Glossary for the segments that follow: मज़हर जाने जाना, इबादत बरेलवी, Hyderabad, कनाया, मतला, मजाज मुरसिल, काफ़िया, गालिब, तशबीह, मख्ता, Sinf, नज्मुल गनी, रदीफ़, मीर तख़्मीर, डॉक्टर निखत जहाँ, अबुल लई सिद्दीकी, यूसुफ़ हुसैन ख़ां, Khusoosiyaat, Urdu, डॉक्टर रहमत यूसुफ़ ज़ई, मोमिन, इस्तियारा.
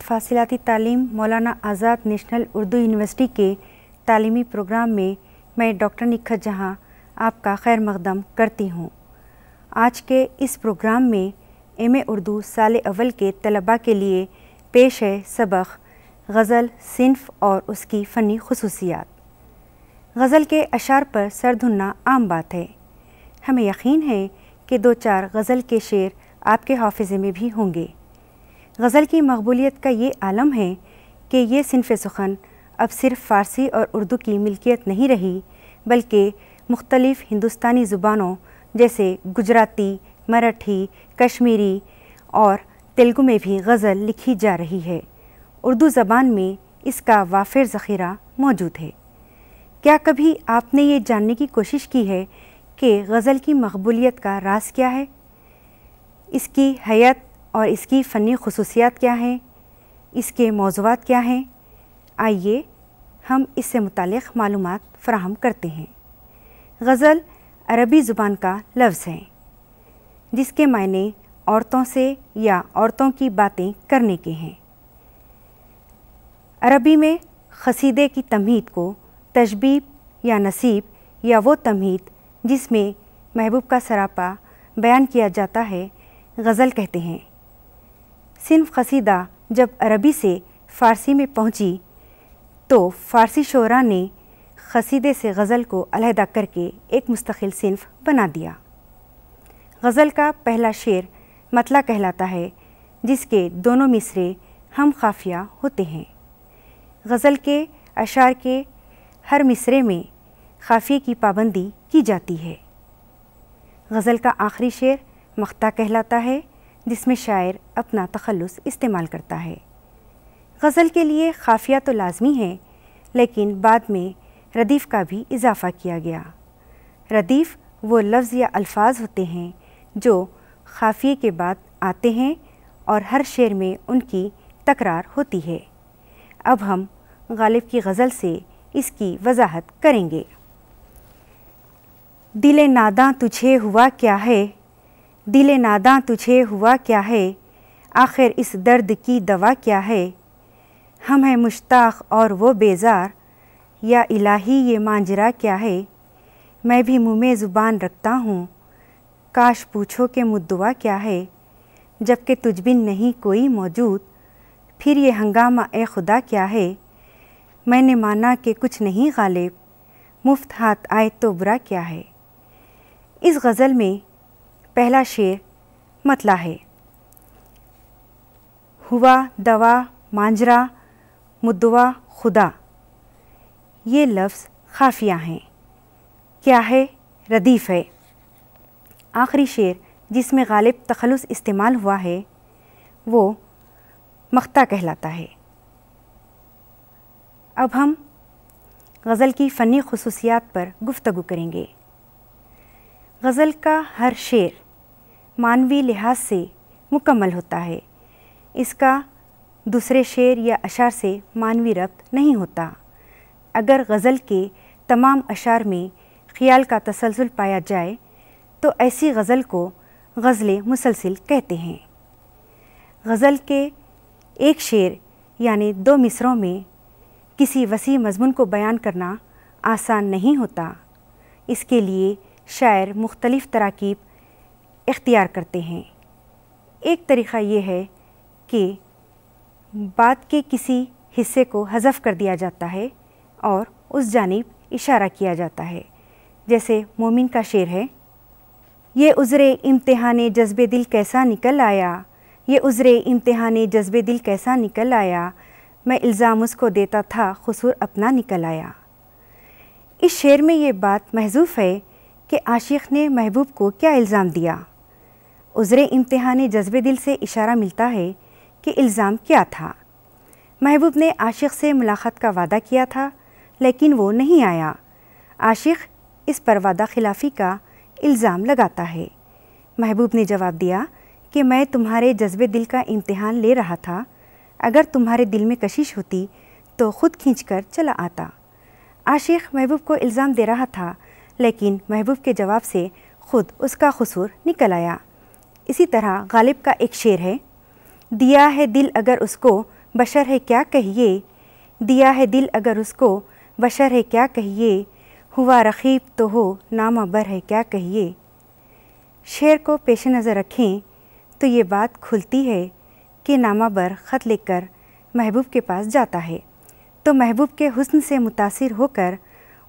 ख़िदमत फासिलाती तालीम Maulana Azad national Urdu university के तालीमी प्रोग्राम में मैं डॉक्टर निखत जहाँ आपका खैर मकदम करती हूँ। आज के इस प्रोग्राम में एम.ए. उर्दू साल अव्वल के तलबा के लिए पेश है सबक गज़ल सिन्फ और उसकी फ़नी खुसूसियात। गज़ल के अशार पर सर धुनना आम बात है। हमें यकीन है कि दो चार गज़ल के शेर आपके हाफ़िज़े में भी होंगे। गज़ल की मकबूलियत का ये आलम है कि ये सिन्फ़ सुखन अब सिर्फ़ फ़ारसी और उर्दू की मिल्कियत नहीं रही, बल्कि मुख्तलिफ़ हिंदुस्तानी ज़ुबानों जैसे गुजराती, मराठी, कश्मीरी और तेलुगु में भी गज़ल लिखी जा रही है। उर्दू ज़बान में इसका वाफिर ज़ख़ीरा मौजूद है। क्या कभी आपने ये जानने की कोशिश की है कि गज़ल की मकबूलियत का राज क्या है, इसकी हयात और इसकी फ़नी खुसूसियात क्या हैं, इसके मौज़ूआत क्या हैं? आइए हम इससे मुतालिक़ मालूमात फ़राहम करते हैं। गज़ल अरबी ज़ुबान का लफ्ज़ है जिसके मायने औरतों से या औरतों की बातें करने के हैं। अरबी में क़सीदे की तमहीद को तशबीब या नसीब या वो तमहीद जिसमें महबूब का सरापा बयान किया जाता है, गज़ल कहते हैं। सिन्फ़ क़सीदा जब अरबी से फ़ारसी में पहुंची तो फ़ारसी शोरा ने क़सीदे से गज़ल को अलहदा करके एक मुस्तक़िल सिन्फ़ बना दिया। गज़ल का पहला शेर मतला कहलाता है, जिसके दोनों मिसरे हम काफ़िया होते हैं। गज़ल के अशार के हर मिसरे में काफ़िये की पाबंदी की जाती है। गज़ल का आखिरी शेर मख्ता कहलाता है, जिसमें शायर अपना तखल्लुस इस्तेमाल करता है। गज़ल के लिए काफ़िया तो लाजमी है, लेकिन बाद में रदीफ़ का भी इजाफ़ा किया गया। रदीफ़ वो लफ्ज़ या अल्फाज होते हैं जो काफ़िये के बाद आते हैं और हर शेर में उनकी तकरार होती है। अब हम गालिब की गज़ल से इसकी वजाहत करेंगे। दिले नादां तुझे हुआ क्या है, दिले नादां तुझे हुआ क्या है, आखिर इस दर्द की दवा क्या है। हम हैं मुश्ताक़ और वो बेज़ार, या इलाही ये मांजरा क्या है। मैं भी मुँह में ज़ुबान रखता हूँ, काश पूछो कि मुद्दवा क्या है। जबकि तुझ बिन नहीं कोई मौजूद, फिर ये हंगामा ए खुदा क्या है। मैंने माना कि कुछ नहीं गालिब, मुफ्त हाथ आए तो बुरा क्या है। इस गज़ल में पहला शेर मतला है। हुआ, दवा, मांजरा, मुद्दवा, खुदा, ये लफ्ज़ काफ़िया हैं। क्या है? रदीफ़ है। आखिरी शेर जिसमें गालिब तखल्लुस इस्तेमाल हुआ है वो मख्ता कहलाता है। अब हम गज़ल की फ़नी खुसूसियात पर गुफ्तगू करेंगे। गज़ल का हर शेर मानवी लिहाज से मुकम्मल होता है। इसका दूसरे शेर या अशार से मानवी रब्त नहीं होता। अगर गज़ल के तमाम अशार में ख़याल का तसलसल पाया जाए तो ऐसी गज़ल को गज़ल मुसलसिल कहते हैं। गज़ल के एक शेर यानी दो मिसरों में किसी वसी मज़मून को बयान करना आसान नहीं होता। इसके लिए शायर मुख्तलिफ़ तराकीब इख्तियार करते हैं। एक तरीक़ा ये है कि बात के किसी हिस्से को हज़फ़ कर दिया जाता है और उस जानिब इशारा किया जाता है। जैसे मोमिन का शेर है, ये उज़रे इम्तिहाने जज्बे दिल कैसा निकल आया, ये उज़रे इम्तिहाने जज्बे दिल कैसा निकल आया, मैं इल्ज़ाम उसको देता था क़ुसूर अपना निकल आया। इस शेर में ये बात महज़ूफ़ है कि आशिक़ ने महबूब को क्या इल्ज़ाम दिया। उज़रे इम्तिहाने जज्बे दिल से इशारा मिलता है कि इल्ज़ाम क्या था। महबूब ने आशिक़ से मुलाकात का वादा किया था, लेकिन वो नहीं आया। आशिक़ इस पर वादा ख़िलाफ़ी का इल्ज़ाम लगाता है। महबूब ने जवाब दिया कि मैं तुम्हारे जज्बे दिल का इम्तिहान ले रहा था, अगर तुम्हारे दिल में कशिश होती तो ख़ुद खींच कर चला आता। आशिक़ महबूब को इल्ज़ाम दे रहा था, लेकिन महबूब के जवाब से ख़ुद उसका क़ुसूर निकल आया। इसी तरह गालिब का एक शेर है, दिया है दिल अगर उसको बशर है क्या कहिए, दिया है दिल अगर उसको बशर है क्या कहिए, हुआ रखीब तो हो नाम अबर है क्या कहिए। शेर को पेश नज़र रखें तो ये बात खुलती है कि नामा बर ख़त लेकर महबूब के पास जाता है तो महबूब के हुस्न से मुतासिर होकर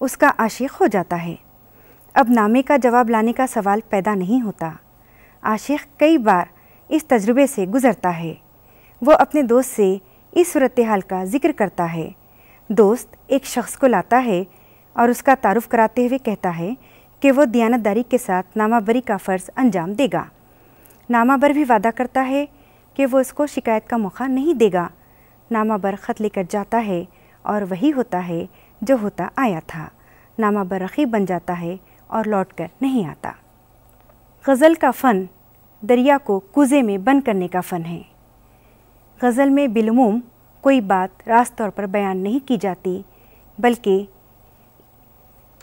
उसका आशिक हो जाता है। अब नामे का जवाब लाने का सवाल पैदा नहीं होता। आशिक कई बार इस तजुर्बे से गुज़रता है। वो अपने दोस्त से इस सूरत हाल का जिक्र करता है। दोस्त एक शख्स को लाता है और उसका तारुफ कराते हुए कहता है कि वो दियानतदारी के साथ नामा बरी का फ़र्ज़ अंजाम देगा। नामा बर भी वादा करता है कि वो इसको शिकायत का मौका नहीं देगा। नामा बर ख़त लेकर जाता है और वही होता है जो होता आया था। नामा बर रकीब बन जाता है और लौट कर नहीं आता। गज़ल का फ़न दरिया को कूजे में बंद करने का फ़न है। गज़ल में बिलुमूम कोई बात रास्त तौर पर बयान नहीं की जाती बल्कि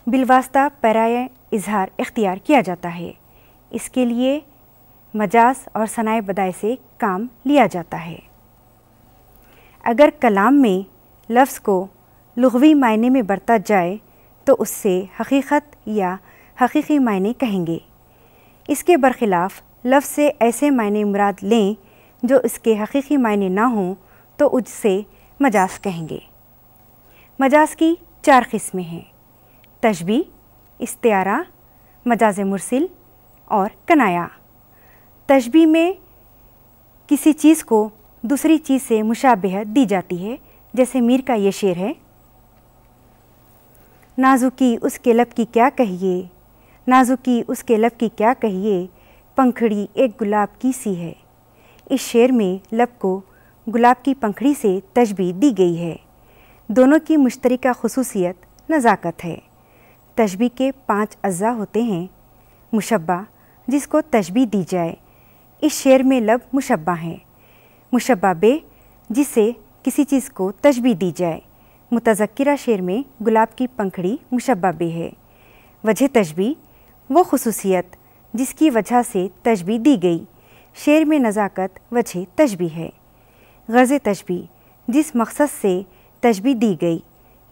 बिलवास्ता पराय इजहार इख्तियार किया जाता है। इसके लिए मजाज और सनाए बदाए से काम लिया जाता है। अगर कलाम में लफ्ज़ को लुग़वी मायने में बरता जाए तो उससे हकीक़त या हकीकी मायने कहेंगे। इसके बरखिलाफ़ लफ्ज़ से ऐसे मायने मुराद लें जो इसके हकीकी मायने ना हों तो उससे मजाज कहेंगे। मजाज की चार किस्में हैं, तशबी, इस्तियारा, मजाज मुरसिल और कनाया। तशबी में किसी चीज़ को दूसरी चीज़ से मुशाबहत दी जाती है, जैसे मीर का ये शेर है, नाजुकी उसके लब की क्या कहिए, नाजुकी उसके लब की क्या कहिए, पंखड़ी एक गुलाब की सी है। इस शेर में लब को गुलाब की पंखड़ी से तशबीह दी गई है। दोनों की मुश्तरका खुसूसियत नज़ाकत है। तशबीह के 5 अज़ा होते हैं। मुशब्बा जिसको तशबीह दी जाए, इस शेर में लब मुशब्बा है। मुशब्बा बे जिससे किसी चीज़ को तशबीह दी जाए, मुतज़क्किरा शेर में गुलाब की पंखड़ी मुशब्बा बे है। वजह तशबीह वो खुसूसियत जिसकी वजह से तशबीह दी गई, शेर में नज़ाकत वजह तशबीह है। गर्ज़ तशबीह जिस मकसद से तशबीह दी गई,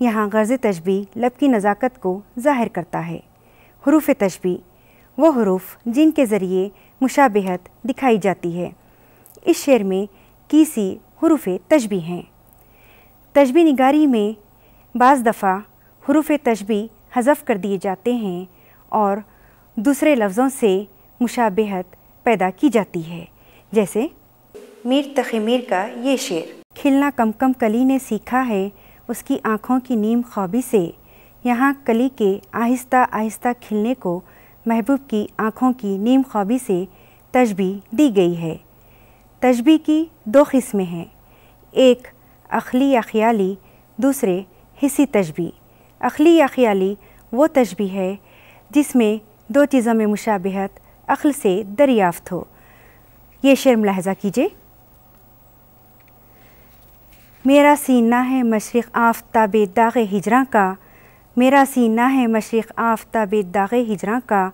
यहाँ गर्ज़ तशबीह लब की नज़ाकत को ज़ाहिर करता है। हुरूफ़ तशबीह वो हुरूफ़ जिनके ज़रिए मुशाबहत दिखाई जाती है, इस शेर में किसी हुरूफ़ तशबीह हैं। तशबीह निगारी में बाज़ दफ़ा हुरूफ़ तशबीह हज़फ कर दिए जाते हैं और दूसरे लफ्ज़ों से मुशाबहत पैदा की जाती है, जैसे मीर तख़्मीर का ये शेर, खिलना कम कम कली ने सीखा है उसकी आँखों की नीम ख्वाबी से। यहाँ कली के आहिस्ता आहिस्ता खिलने को महबूब की आँखों की नीम ख्वाबी से तशबीह दी गई है। तशबीह की 2 किस्में हैं, एक अखली या ख़याली, दूसरे हिस्सी तशबीह। अखली या ख़याली वो तशबीह है जिसमें 2 चीज़ों में मुशाबहत अखल से दरियाफ्त हो। ये शेर मुलाहजा कीजिए, मेरा सीना है मशरिक़ आफ़ताब दाग़ हिजरा का, मेरा सीना है मशरिक़ आफ़ताब दाग़ हिजरा का,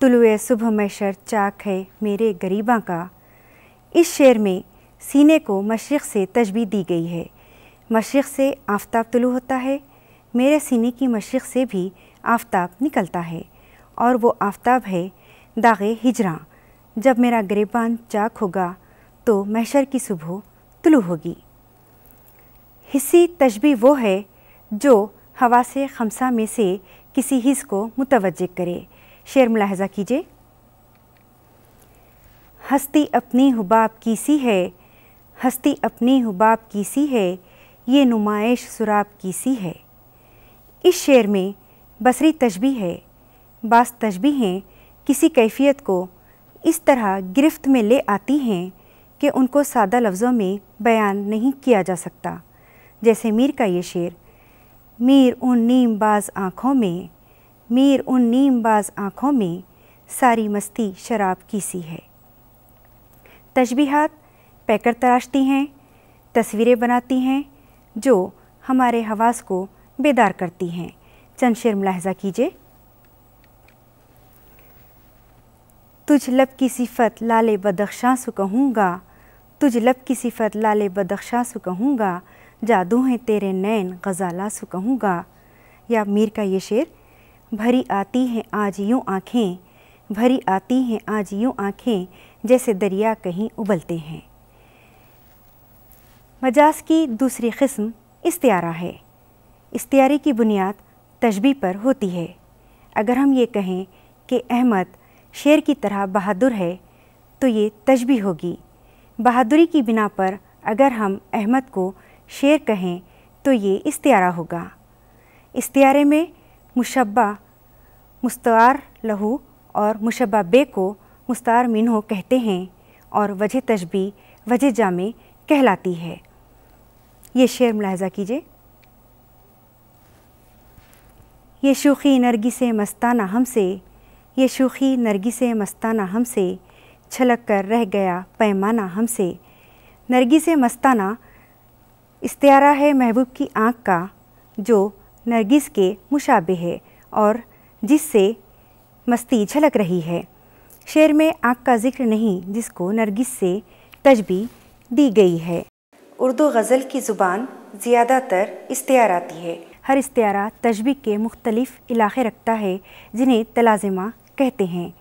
तुलुए सुबह महशर चाक है मेरे गरीबा का। इस शेर में सीने को मशरिक़ से तशबीह दी गई है। मशरिक़ से आफ़ताब तुलू होता है, मेरे सीने की मशरिक़ से भी आफ़ताब निकलता है और वो आफ़ताब है दाग़े हिजरा। जब मेरा गरीबान चाक होगा तो महशर की सुबह तुलू होगी। हिस्सी तशबीह वो है जो हवास खमसा में से किसी हिस्स को मुतवज्जे करे। शेर मुलाहजा कीजिए, हस्ती अपनी हुबाब की सी है, हस्ती अपनी हुबाब की सी है, ये नुमाइश सुराब की सी है। इस शेर में बसरी तशबीह है। बास तशबीहें किसी कैफियत को इस तरह गिरफ्त में ले आती हैं कि उनको सादा लफ्ज़ों में बयान नहीं किया जा सकता, जैसे मीर का ये शेर, मीर उन नीम बाज़ आँखों में, मीर उन नीम बाज़ आँखों में, सारी मस्ती शराब की सी है। तशबीहात पैकर तराशती हैं, तस्वीरें बनाती हैं जो हमारे हवास को बेदार करती हैं। चंद शेर मुलाहजा कीजिए, तुझ लब की सिफत लाले बदख्शां सु कहूँगा, तुझ लब की सिफत लाल बदख्शां सु कहूँगा, जादू हैं तेरे नैन गज़ाला सु कहूँगा। या मीर का ये शेर, भरी आती हैं आज यूँ आँखें, भरी आती हैं आज यूँ आँखें, जैसे दरिया कहीं उबलते हैं। मजाज की दूसरी किस्म इस्तियारा है। इस्तियारे की बुनियाद तशबीह पर होती है। अगर हम ये कहें कि अहमद शेर की तरह बहादुर है तो ये तशबीह होगी। बहादुरी की बिना पर अगर हम अहमद को शेर कहें तो ये इस्तियारा होगा। इस्तियारे में मुशब्बा मुस्तार लहू और मुशब्बा बे को मुस्तार मिन्हो कहते हैं और वजह तशबीह वजह जामे कहलाती है। ये शेर मुलाहजा कीजिए। ये शूखी नरगिस मस्ताना हमसे, ये शूखी नरगिस मस्ताना हमसे, छलक कर रह गया पैमाना हमसे। नरगिस मस्ताना इस्तियारा है महबूब की आँख का, जो नरगिस के मुशाबे है और जिससे मस्ती झलक रही है। शेर में आँख का जिक्र नहीं, जिसको नरगिस से तशबीह दी गई है। उर्दू गज़ल की ज़ुबान ज़्यादातर इस्तियाराती है। हर इस्तियारा तशबीह के मुख्तलिफ इलाक़े रखता है जिन्हें तलाज़िमा कहते हैं।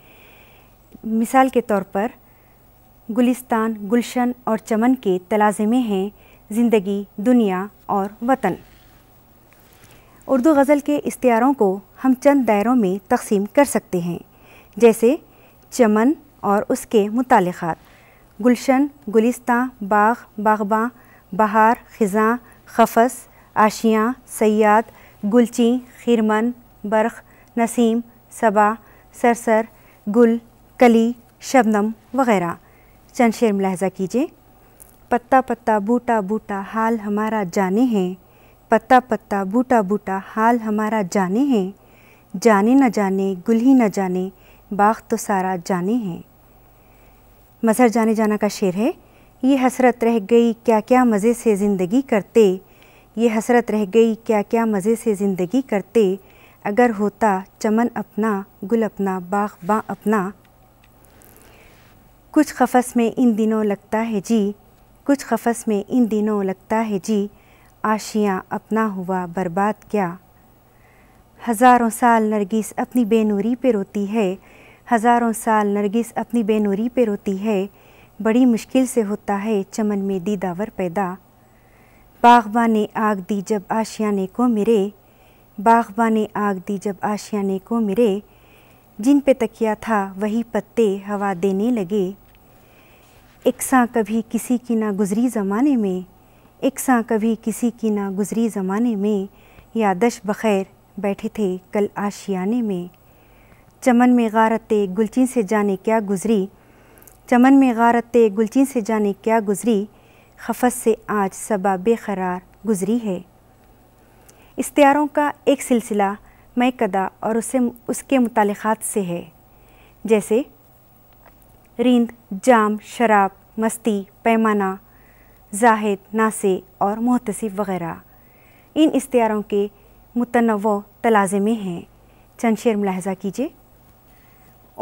मिसाल के तौर पर गुलिस्तान, गुलशन और चमन के तलाज़िमे हैं ज़िंदगी, दुनिया और वतन। उर्दू गज़ल के इस्तियारों को हम चंद दायरों में तकसीम कर सकते हैं, जैसे चमन और उसके मुतालिक़ात, गुलशन, गुलिस्तान, बाग़, बाग़बां, बहार, ख़िज़ां, ख़फ़स, आशियाँ, सैयाद, गुलची, खिरमन, बर्ख, नसीम, सबा, सरसर, गुल, कली, शबनम वग़ैरह। चंद शेर मुलाहज़ा कीजिए। पत्ता पत्ता बूटा बूटा हाल हमारा जाने हैं, पत्ता पत्ता बूटा बूटा हाल हमारा जाने हैं, जाने न जाने गुल ही न जाने बाग़ तो सारा जाने हैं। मज़हर जाने जाना का शेर है। ये हसरत रह गई क्या क्या मज़े से ज़िंदगी करते, ये हसरत रह गई क्या क्या मज़े से ज़िंदगी करते, अगर होता चमन अपना, गुल अपना, बाग़ बाँ अपना। कुछ खफस में इन दिनों लगता है जी, कुछ खफस में इन दिनों लगता है जी, आशियाँ अपना हुआ बर्बाद क्या। हज़ारों साल नरगिस अपनी बेनूरी पे रोती है, हज़ारों साल नरगिस अपनी बेनूरी पे रोती है, बड़ी मुश्किल से होता है चमन में दीदावर पैदा। बाग़बां ने आग दी जब आशियाने को मेरे, बाग़बां ने आग दी जब आशियाने को मेरे, जिन पे तकिया था वही पत्ते हवा देने लगे। एक सां कभी किसी की ना गुज़री ज़माने में, एक सां कभी किसी की ना गुज़री ज़माने में, यादश बख़ैर बैठे थे कल आशियाने में। चमन में गारते गुलचिन से जाने क्या गुज़री, चमन में गारते गुलचिन से जाने क्या गुज़री, खफस से आज सबा बेक़रार गुज़री है। इस्तियारों का एक सिलसिला मैकदा और उसके मुतालिक़ात से है, जैसे रिंद, जाम, शराब, मस्ती, पैमाना, जाहिद, नासे और मुहतसिब वग़ैरह। इन इस्तियारों के मुतनव्वो तलाज़िमे हैं। चंद शेर मुलाहज़ा कीजिए।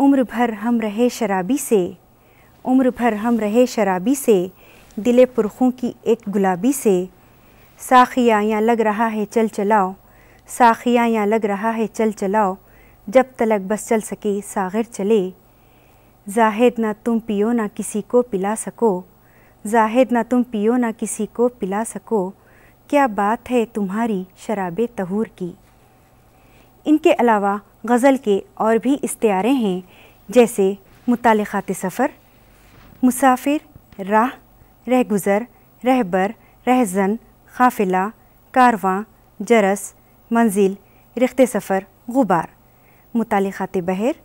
उम्र भर हम रहे शराबी से, उम्र भर हम रहे शराबी से, दिले पुरखों की एक गुलाबी से, साखिया या लग रहा है चल चलाओ, साखिया या लग रहा है चल चलाओ, जब तलक बस चल सके साग़िर चले। जाहिद ना तुम पियो ना किसी को पिला सको, जाहिद ना तुम पियो ना किसी को पिला सको, क्या बात है तुम्हारी शराब तहूर की। इनके अलावा गज़ल के और भी इस्तियारे हैं, जैसे मुतालिक़ात सफ़र, मुसाफिर, राह, रहगुज़र, रहबर, रहज़न, काफ़िला, कारवां, जरस, मंजिल, रिख्ते सफ़र, गुबार। मुतालिक़ात बहर,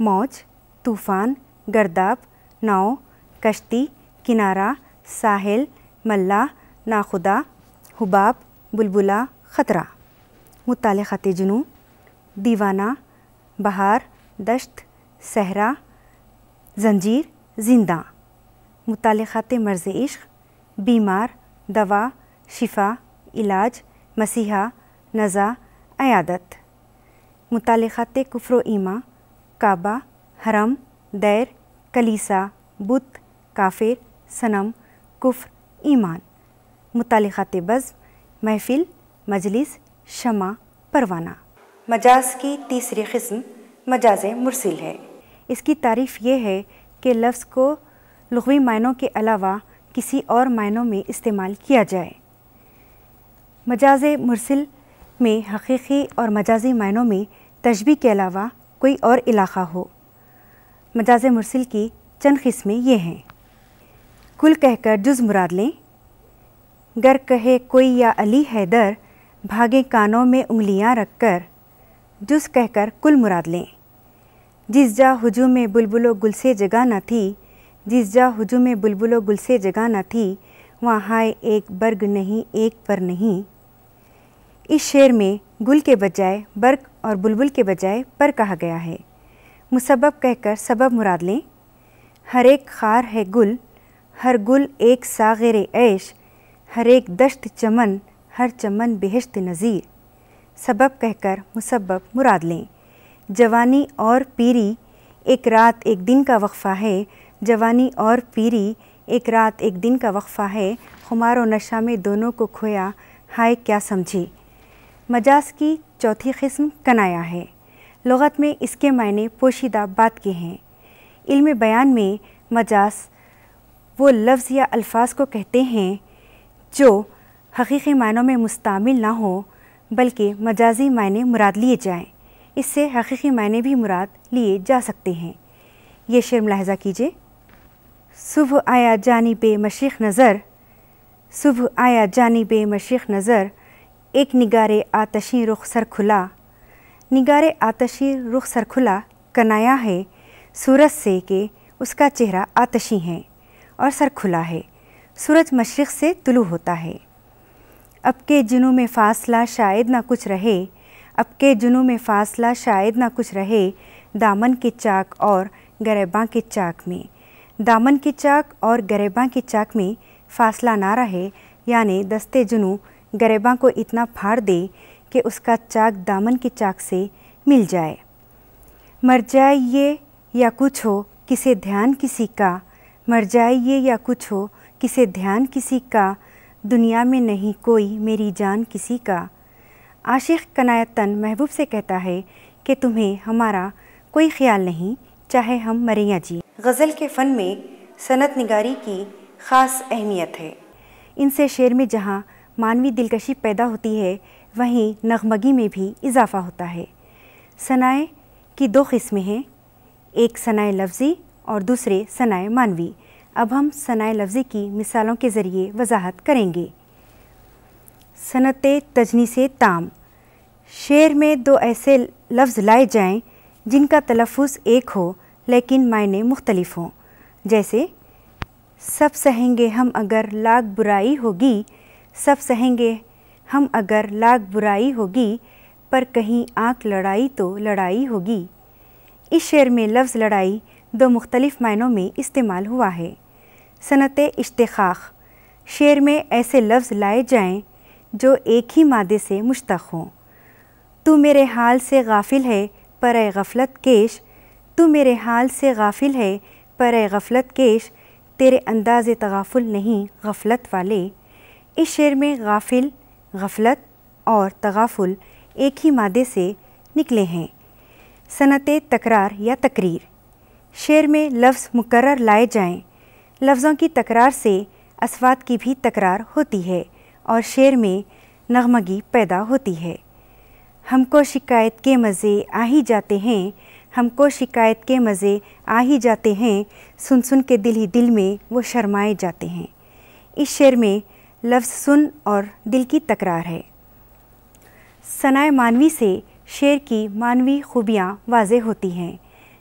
मौज, तूफ़ान, गर्दाब, नाव, कश्ती, किनारा, साहिल, मल्ला, नाखुदा, हुबाब, बुलबुला, ख़तरा। मुतालिक़ात जुनून, दीवाना, बहार, दश्त, सहरा, जंजीर, जिंदा। मुतालिक़ात मर्ज़ इश्क़, बीमार, दवा, शिफा, इलाज, मसीहा, नज़ा, अयादत। मुतालिक़ात कुफ्र ईमा, काबा, हरम, दैर, कलीसा, बुत, काफ़िर, सनम, कुफ्र, ईमान, मुतालिक़ाते बज़्म, महफ़िल, मजलिस, शमा, परवाना। मजाज की तीसरी क़िस्म मजाज मुरसिल है। इसकी तारीफ़ यह है कि लफ्ज़ को लुग़वी मायनों के अलावा किसी और मायनों में इस्तेमाल किया जाए। मजाज मुरसिल में हक़ीक़ी और मजाजी मायनों में तशबीह के अलावा कोई और इलाक़ा हो। मजाज मुरसिल की चंद क़िस्में ये हैं। कुल कहकर जुज़ मुराद लें। गर कहे कोई या अली हैदर, भागे कानों में उंगलियां रखकर, जुज़ कहकर कुल मुराद लें। जिस जा हुजूम में बुलबुलो गुल से जगह न थी, जिस जा हुजूम में बुलबुलो गुल से जगह न थी, वहाँ हाय एक बर्ग नहीं एक पर नहीं। इस शेर में गुल के बजाय बर्ग और बुलबुल के बजाय पर कहा गया है। मुसब्ब कहकर सबब मुराद लें। हर एक खार है गुल, हर गुल एक साग़िरे ऐश, हर एक दश्त चमन, हर चमन बेहश्त नज़ीर। सबब कहकर मुसब्ब मुराद लें। जवानी और पीरी एक रात एक दिन का वक्फ़ा है, जवानी और पीरी एक रात एक दिन का वक्फ़ा है, खुमार और नशा में दोनों को खोया, हाय क्या समझे। मजाज की चौथी क़िस्म कनाया है। लुग़त में इसके मायने पोशीदा बात के हैं। इल्म बयान में मजाज वो लफ्ज़ या अल्फाज को कहते हैं जो हक़ीक़ी मायनों में मुस्तामिल ना हो बल्कि मजाजी मायने मुराद लिए जाएँ। इससे हक़ीक़ी मायने भी मुराद लिए जा सकते हैं। ये शेर मुलाहज़ा कीजिए। सुबह आया जानिबे मशरिक़ नज़र, सुबह आया जानिबे मशरिक़ नज़र, एक निगारे आतशी रुख सर खुला, निगारे आतशी रुख सर खुला कनाया है सूरज से के उसका चेहरा आतशी है और सर खुला है, सूरज मशरिक़ से तुलू होता है। अब के जुनू में फ़ासला शायद ना कुछ रहे, अब के जुनू में फ़ासला शायद ना कुछ रहे, दामन के चाक और गरेबां के चाक में, दामन के चाक और गरेबां के चाक में फ़ासला ना रहे, यानि दस्ते जुनू गरेबां को इतना फाड़ दे कि उसका चाक दामन के चाक से मिल जाए। मर जाए ये या कुछ हो किसे ध्यान किसी का, मर जाए ये या कुछ हो किसे ध्यान किसी का, दुनिया में नहीं कोई मेरी जान किसी का। आशिक़ कनायतन महबूब से कहता है कि तुम्हें हमारा कोई ख्याल नहीं, चाहे हम मरें या जी। गज़ल के फ़न में सनत निगारी की ख़ास अहमियत है। इनसे शेर में जहाँ मानवी दिलकशी पैदा होती है वहीं नगमगी में भी इजाफ़ा होता है। सनाए की दो क़िस्में हैं, एक सनाए लफ्ज़ी और दूसरे सनाए मानवी। अब हम सनाए लफ्ज़ी की मिसालों के ज़रिए वजाहत करेंगे। सनते तजनीसे ताम। शेर में दो ऐसे लफ्ज़ लाए जाएं जिनका तलफ़ुज़ एक हो लेकिन मायने मुख्तलिफ हों, जैसे सब सहेंगे हम अगर लाख बुराई होगी, सब सहेंगे हम अगर लाख बुराई होगी, पर कहीं आँख लड़ाई तो लड़ाई होगी। इस शेर में लफ्ज़ लड़ाई दो मुख्तलिफ मायनों में इस्तेमाल हुआ है। सनते इश्तिखाख। शेर में ऐसे लफ्ज़ लाए जाएं जो एक ही मादे से मुश्तक़ हों। तू मेरे हाल से गाफिल है पर ए गफलत केश, तू मेरे हाल से गाफिल है पर ए गफलत केश, तेरे अंदाज़े तगाफुल नहीं गफलत वाले। इस शेर में गाफिल, गफलत और तगाफुल एक ही मादे से निकले हैं। सनते तकरार या तकरीर। शेर में लफ्ज़ मुकर्रर लाए जाएं। लफ्ज़ों की तकरार से अस्वात की भी तकरार होती है और शेर में नगमगी पैदा होती है। हमको शिकायत के मज़े आ ही जाते हैं, हमको शिकायत के मज़े आ ही जाते हैं, सुन सुन के दिल ही दिल में वो शर्माए जाते हैं। इस शेर में लफ्ज़ सुन और दिल की तकरार है। सनाए मानवी से शेर की मानवी खूबियाँ वाज़ेह होती हैं।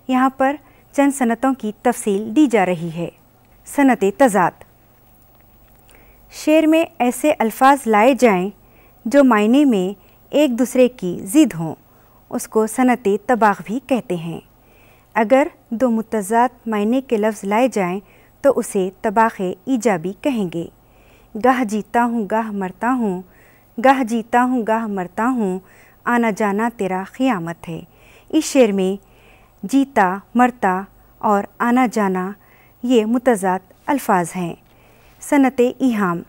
यहाँ पर चंद सनतों की तफसील दी जा रही है। सनत तजाद। शेर में ऐसे अल्फाज लाए जाएं जो मायने में एक दूसरे की ज़िद हों, उसको सनत तबाग़ भी कहते हैं। अगर दो मुतजाद मायने के लफ्ज़ लाए जाएं तो उसे तबाग़ ईजाबी कहेंगे। गाह जीता हूँ गाह मरता हूँ, गाह जीता हूँ गाह मरता हूँ, आना जाना तेरा क़ियामत है। इस शेर में जीता, मरता और आना जाना ये मुतजाद अल्फाज हैं। सनत इहाम,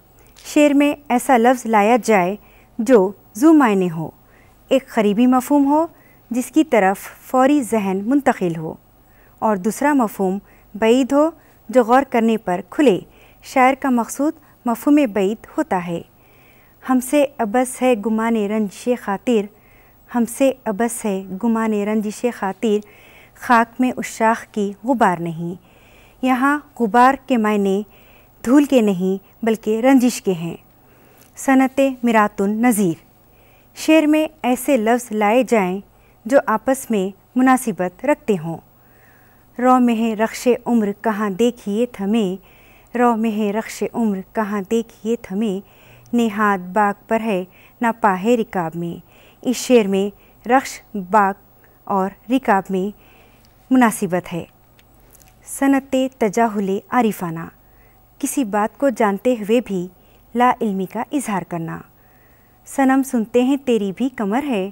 शेर में ऐसा लफ्ज़ लाया जाए जो जू मायने हो, एक क़रीबी मफ़हूम हो जिसकी तरफ फ़ौरी जहन मुंतकिल हो और दूसरा मफ़हूम बईद हो जो गौर करने पर खुले। शायर का मकसूद मफ़हूम बईद होता है। हमसे अबस है गुमाने रंजिश ख़ातिर, हमसे अबस है गुमाने रंजिश ख़ातिर, खाक में उस शाख की गुबार नहीं। यहाँ गुबार के मायने धूल के नहीं बल्कि रंजिश के हैं। सनत मिरातुन नज़ीर, शेर में ऐसे लफ्ज़ लाए जाएं जो आपस में मुनासिबत रखते हों। रौ में रख्श उम्र कहाँ देखिए थमे, रौ में रख्श उम्र कहाँ देखिए थमे, नेहाद बाग पर है ना पाहे रिकाब में। इस शेर में रख्श, बाग और रिकाब में मुनासिबत है। सनत तजाहुल आरिफाना, किसी बात को जानते हुए भी ला इल्मी का इजहार करना। सनम सुनते हैं तेरी भी कमर है,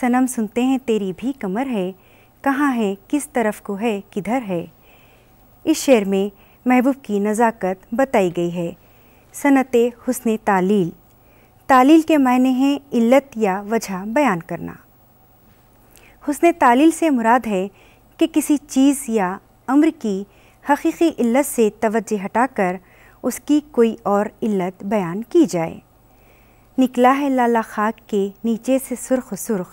सनम सुनते हैं तेरी भी कमर है, कहाँ है किस तरफ को है किधर है। इस शेर में महबूब की नज़ाकत बताई गई है। सनत हुस्न तालील, तालील के मायने हैं इल्लत या वजह बयान करना। हुस्न तालील से मुराद है कि किसी चीज़ या अम्र की हकीकी इल्लत से तवज्जो हटाकर उसकी कोई और इल्लत बयान की जाए। निकला है लाला खाक के नीचे से सुर्ख सुर्ख,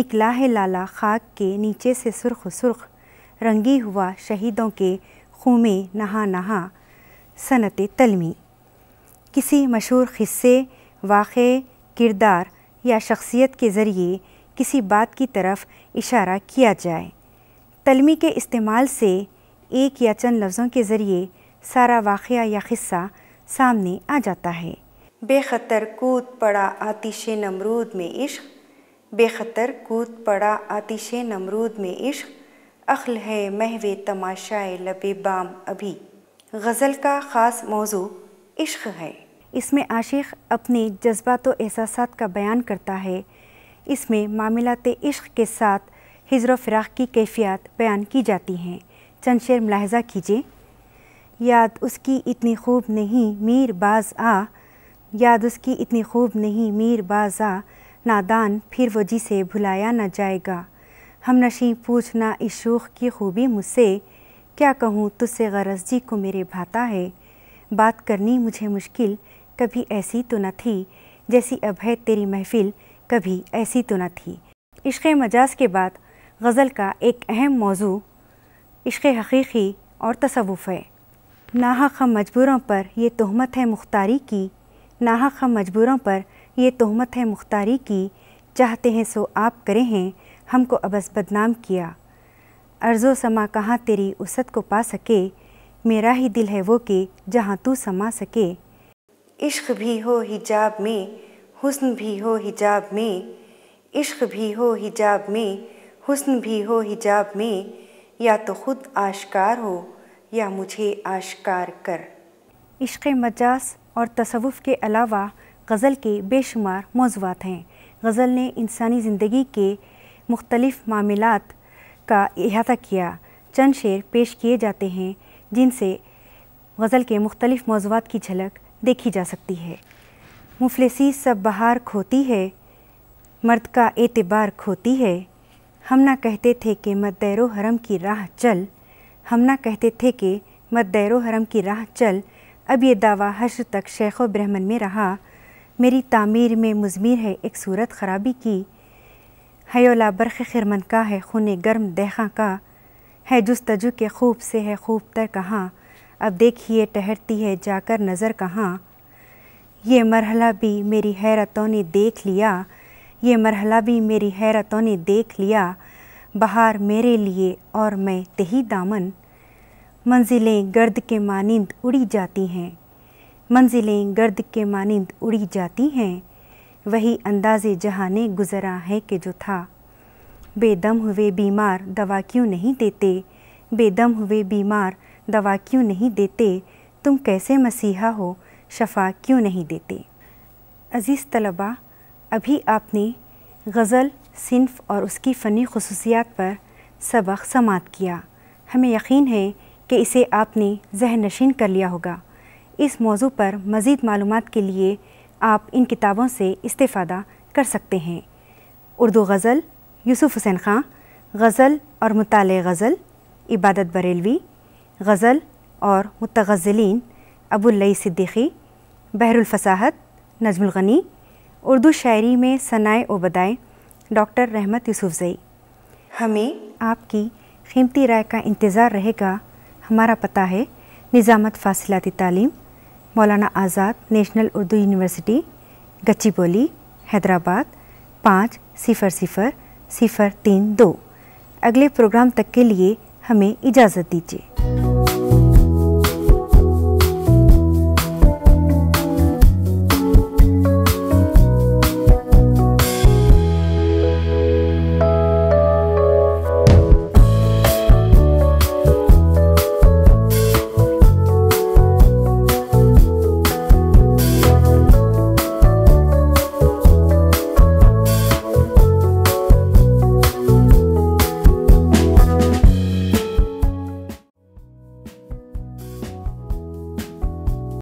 निकला है लाला खाक के नीचे से सुर्ख सुर्ख, रंगी हुआ शहीदों के खून में नहा नहा। सनत तलमी, किसी मशहूर क़िस्से, वाक़े, किरदार या शख्सियत के ज़रिए किसी बात की तरफ इशारा किया जाए। तलमी के इस्तेमाल से एक या चंद लफ्ज़ों के ज़रिए सारा वाक़या या क़िस्सा सामने आ जाता है। बेखतर कूद पड़ा आतिश नमरूद में इश्क, बेखतर कूद पड़ा आतिश नमरूद में इश्क, अखल है महवे तमाशाए लबे बाम अभी। गज़ल का ख़ास मौजू इश्क है। इसमें आशिक़ अपने जज्बात व एहसासात का बयान करता है। इसमें मामलाते इश्क के साथ हिज्र फ़िराक़ की कैफियत बयान की जाती हैं। चंद शेर मुलाहजा कीजिए। याद उसकी इतनी खूब नहीं मीर बाज़ आ, याद उसकी इतनी खूब नहीं मीर बाज़ आ, नादान फिर वो जिसे भुलाया न जाएगा। हम नशीं पूछना इस शूख़ की खूबी मुझसे, क्या कहूँ तुझसे गरज जी को मेरे भाता है। बात करनी मुझे मुश्किल कभी ऐसी तो न थी, जैसी अब है तेरी महफिल कभी ऐसी तो न थी। इश्क़ मजाज के बाद गज़ल का एक अहम मौजू इश्क़ हक़ीक़ी और तसव्वुफ़ है। नाहक़ हम मजबूरों पर यह तोहमत है मुख्तारी की, नाहक़ हम मजबूरों पर यह तोहमत है मुख्तारी की, चाहते हैं सो आप करें हैं हमको अबस बदनाम किया। अर्ज़ो समा कहाँ तेरी उसत को पा सके, मेरा ही दिल है वो कि जहाँ तू समा सके। इश्क भी हो हिजाब में, हुस्न भी हो हिजाब में, इश्क भी हो हिजाब में, हुस्न भी हो हिजाब में, या तो ख़ुद आश्कार हो या मुझे आश्कार कर। इश्क़ मजाज और तसव्वुफ़ के अलावा गज़ल के बेशुमार मौज़ूआत हैं। गज़ल ने इंसानी ज़िंदगी के मुख्तलिफ़ मामलात का अहाता किया। चंद शेर पेश किए जाते हैं जिनसे गज़ल के मुख्तलिफ़ मौज़ूआत की झलक देखी जा सकती है। मुफ़लिसी सब बहार खोती है, मर्द का एतबार खोती है, हम ना कहते थे कि मत दैरो हरम की राह चल, हम ना कहते थे कि मत दैरो हरम की राह चल, अब ये दावा हश्र तक शेखो ब्रह्मन में रहा। मेरी तामीर में मुज़मिर है एक सूरत ख़राबी की, हयोला बरख़ खिरमन का है खून गर्म दहक़ा का, है जुस्तजू के खूब से है खूब तर कहाँ, अब देखिए ठहरती है जाकर नज़र कहाँ। ये मरहला भी मेरी हैरतों ने देख लिया, ये मरहला भी मेरी हैरतों ने देख लिया, बहार मेरे लिए और मैं तही दामन। मंजिलें गर्द के मानिंद उड़ी जाती हैं, मंजिलें गर्द के मानिंद उड़ी जाती हैं, वही अंदाज़े जहाने गुज़रा है कि जो था। बेदम हुए बीमार दवा क्यों नहीं देते, बेदम हुए बीमार दवा क्यों नहीं देते, तुम कैसे मसीहा हो शफ़ा क्यों नहीं देते। अज़ीज़ तलबा, अभी आपने गज़ल, सिन्फ़ और उसकी फ़नी खुसूसियात पर सबक समात किया। हमें यकीन है कि इसे आपने जहन नशीन कर लिया होगा। इस मौजू पर मज़ीद मालूमात के लिए आप इन किताबों से इस्तेफ़ादा कर सकते हैं। उर्दू गज़ल यूसुफ़ हुसैन ख़ां, गज़ल और मुताले गज़ल इबादत बरेलवी, गज़ल और मुतग़ज़लिन अबुल लई सिद्दीकी, बहरुल फ़साहत नज्मुल गनी, उर्दू शायरी में सनाए व बदाए डॉक्टर रहमत यूसुफ़ ज़ई। हमें आपकी कीमती राय का इंतज़ार रहेगा। हमारा पता है निज़ामत फासिलाती तालीम, मौलाना आज़ाद नेशनल उर्दू यूनिवर्सिटी, गचिपोली, हैदराबाद 500032। अगले प्रोग्राम तक के लिए हमें इजाज़त दीजिए।